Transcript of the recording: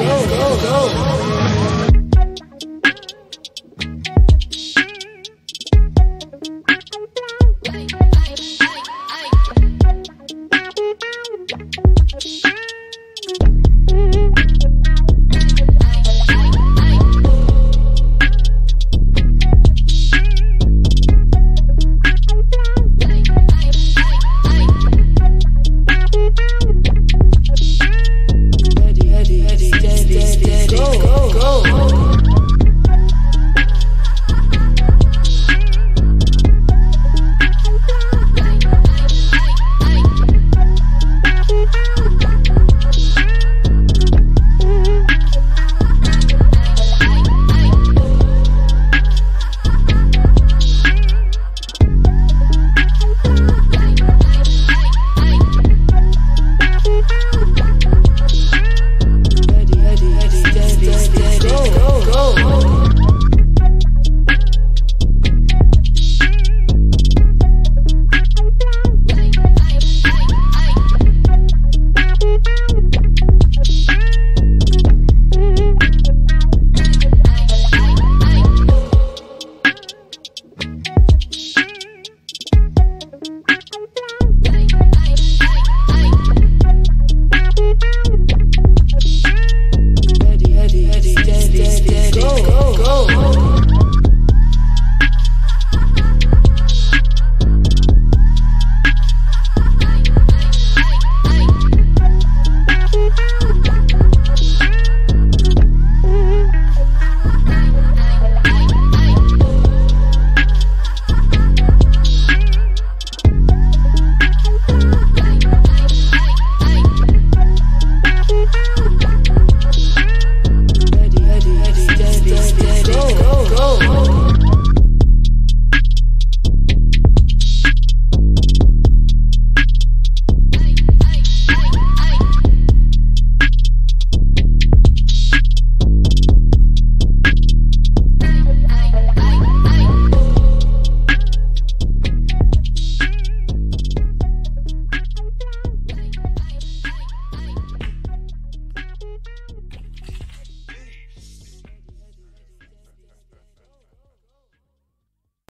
Go, go, go!